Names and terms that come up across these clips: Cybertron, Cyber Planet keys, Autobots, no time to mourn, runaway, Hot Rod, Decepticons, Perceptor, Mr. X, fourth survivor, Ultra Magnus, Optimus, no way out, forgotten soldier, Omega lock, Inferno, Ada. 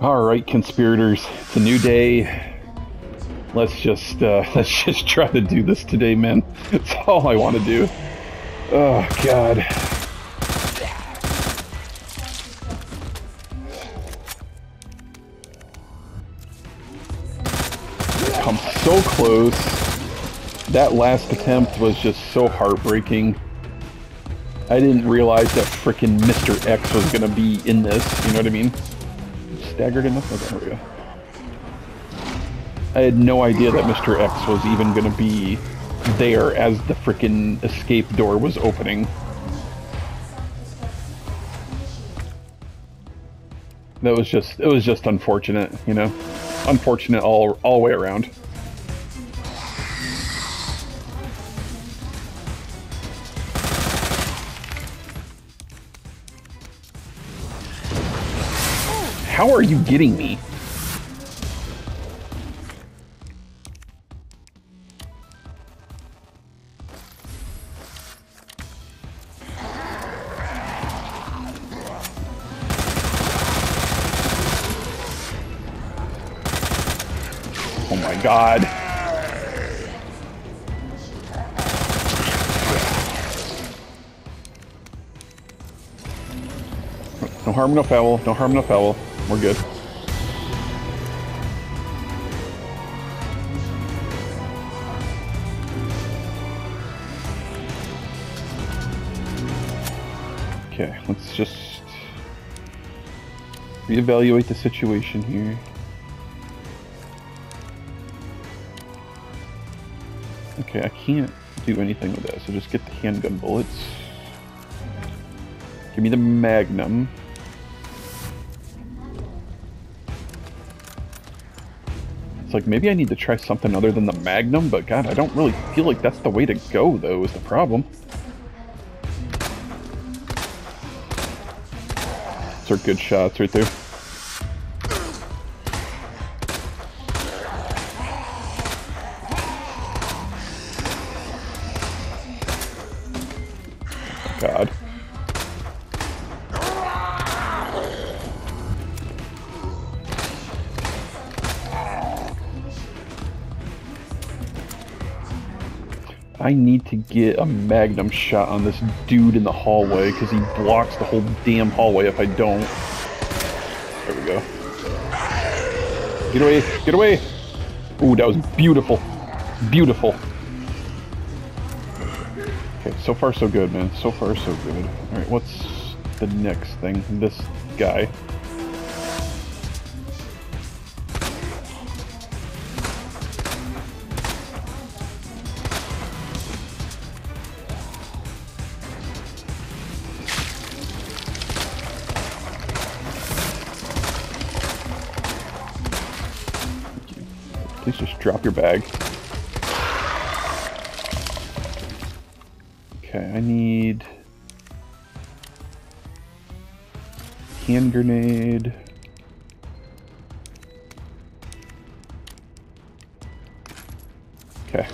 All right, conspirators, it's a new day. Let's just try to do this today, man. That's all I want to do. Oh God. Come so close. That last attempt was just so heartbreaking. I didn't realize that frickin' Mr. X was gonna be in this. You know what I mean? Staggered enough? Okay, there we go. I had no idea that Mr. X was even gonna be there as the frickin' escape door was opening. That was just, it was just unfortunate, you know? Unfortunate all way around. How are you getting me? Oh my God. No harm, no foul, no harm, no foul. We're good. Okay, let's just reevaluate the situation here. Okay, I can't do anything with that, so just get the handgun bullets. Give me the magnum. Like, maybe I need to try something other than the magnum, but God, I don't really feel like that's the way to go, though, is the problem. Those are good shots right there. God. I need to get a magnum shot on this dude in the hallway because he blocks the whole damn hallway if I don't. There we go. Get away, get away! Ooh, that was beautiful. Beautiful. Okay, so far so good, man. So far so good. Alright, what's the next thing? This guy. Please just drop your bag. Okay, I need hand grenade. Okay, get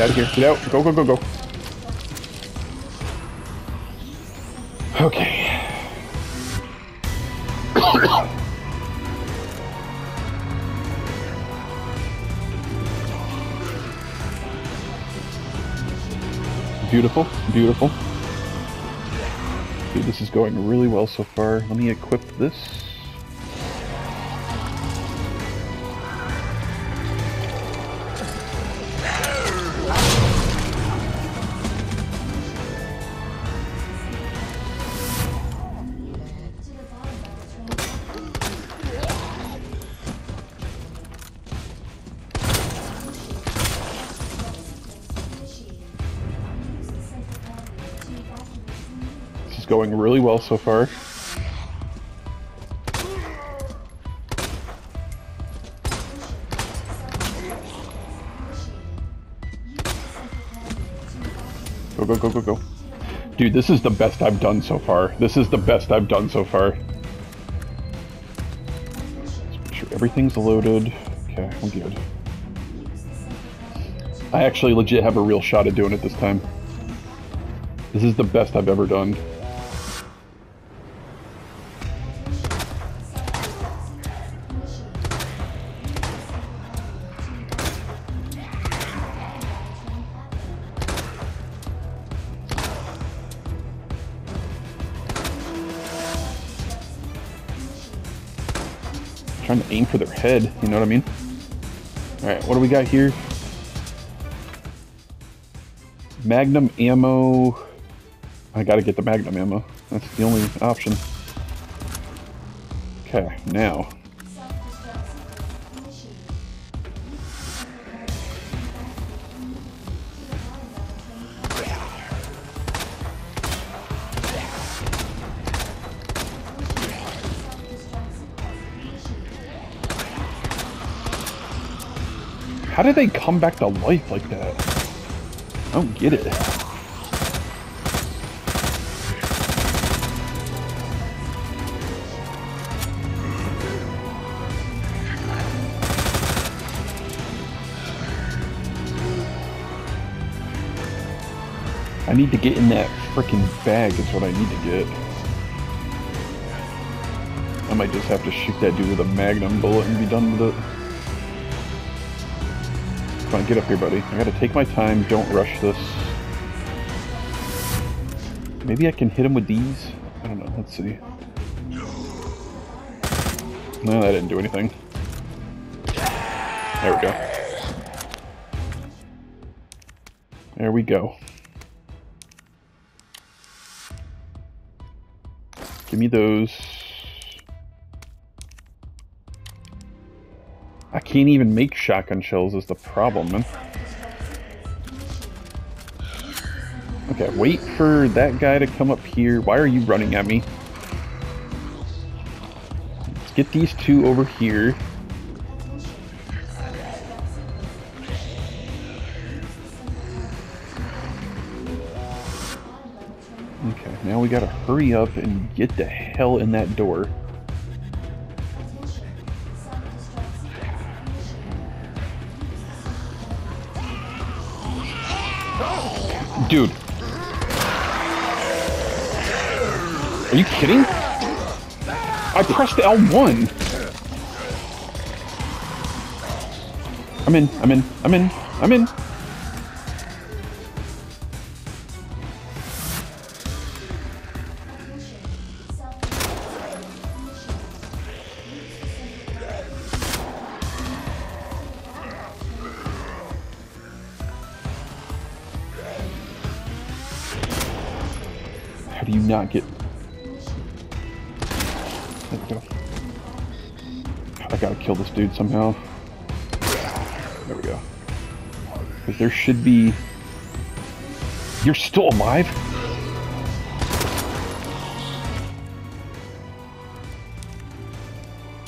out of here, get out, go, go, go, go. Okay. Beautiful, beautiful. Dude, this is going really well so far. Let me equip this. Going really well so far. Go, go, go, go, go. Dude, this is the best I've done so far. This is the best I've done so far. Let's make sure everything's loaded. Okay, I'm good. I actually legit have a real shot at doing it this time. This is the best I've ever done. trying to aim for their head, you know what I mean? All right, what do we got here? Magnum ammo. I gotta get the magnum ammo. That's the only option. Okay, now. How did they come back to life like that? I don't get it. I need to get in that freaking bag is what I need to get. I might just have to shoot that dude with a magnum bullet and be done with it. Come on, get up here, buddy. I gotta take my time. Don't rush this. Maybe I can hit him with these? I don't know. Let's see. No, that didn't do anything. There we go. There we go. Give me those. I can't even make shotgun shells is the problem, man. Okay, wait for that guy to come up here. Why are you running at me? Let's get these two over here. Okay, now we gotta hurry up and get the hell in that door. Dude. Are you kidding? I pressed L1. I'm in. Do you not get? There we go. I gotta kill this dude somehow. There we go. Because there should be. You're still alive?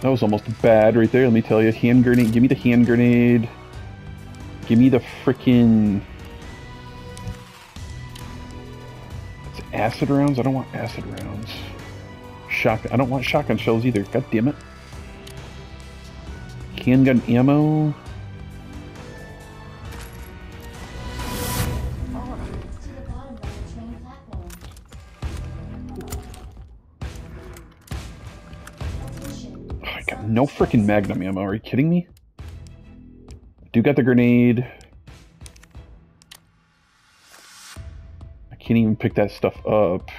That was almost bad right there. Let me tell you. Hand grenade. Give me the hand grenade. Give me the frickin'. Acid rounds? I don't want acid rounds. I don't want shotgun shells either. God damn it. Handgun ammo. Oh, I got no freaking magnum ammo. Are you kidding me? I do got the grenade. Can't even pick that stuff up.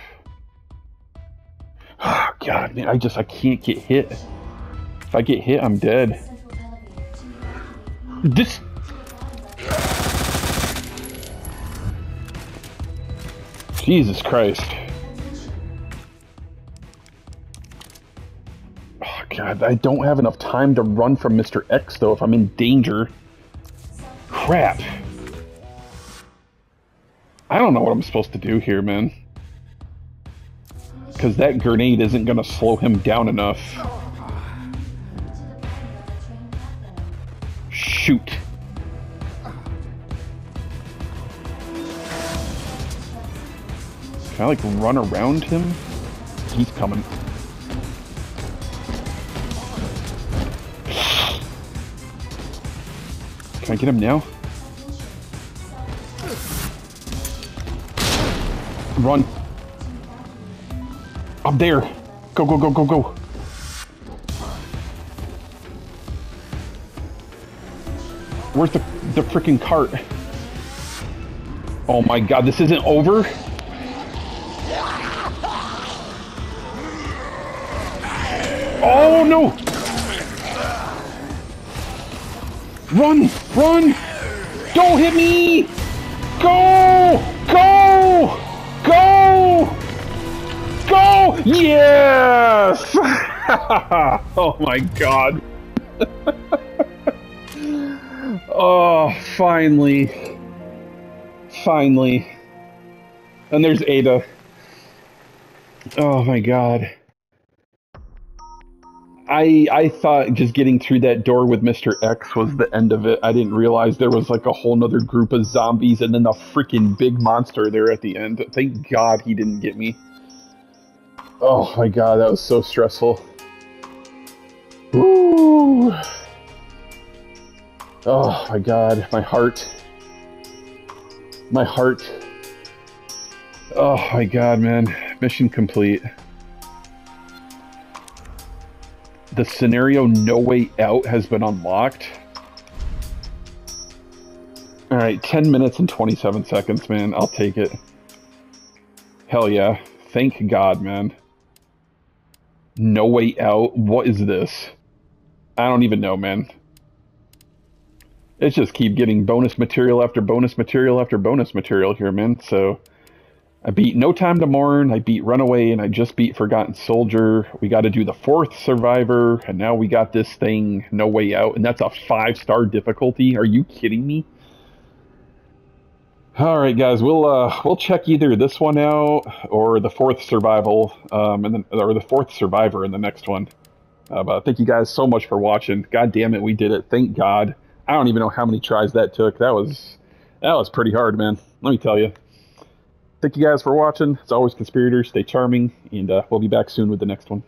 Oh, God, man, I can't get hit. If I get hit, I'm dead. This. Jesus Christ. Oh, God, I don't have enough time to run from Mr. X, though, if I'm in danger. Crap. I don't know what I'm supposed to do here, man. Because that grenade isn't going to slow him down enough. Shoot. Can I, like, run around him? He's coming. Can I get him now? Run. Up there. Go, go, go, go, go. Where's the freaking cart? Oh my God, this isn't over? Oh no. Run! Run! Don't hit me! Go! Go! Go! Go! Yes! Oh my god. Oh, finally. Finally. And there's Ada. Oh my god. I thought just getting through that door with Mr. X was the end of it. I didn't realize there was like a whole nother group of zombies and then a freaking big monster there at the end. Thank God he didn't get me. Oh my God, that was so stressful. Woo! Oh my God, my heart. My heart. Oh my God, man. Mission complete. The scenario No Way Out has been unlocked. All right, 10 minutes and 27 seconds, man. I'll take it. Hell yeah. Thank God, man. No Way Out. What is this? I don't even know, man. It's just keep getting bonus material after bonus material after bonus material here, man. So I beat No Time to Mourn, I beat Runaway, and I just beat Forgotten Soldier. We got to do the fourth survivor, and now we got this thing, No Way Out, and that's a 5-star difficulty. Are you kidding me? All right, guys, we'll check either this one out or the fourth survival, or the fourth survivor in the next one. But thank you guys so much for watching. God damn it, we did it! Thank God. I don't even know how many tries that took. That was pretty hard, man. Let me tell you. Thank you guys for watching. As always, Conspirators, stay charming, and we'll be back soon with the next one.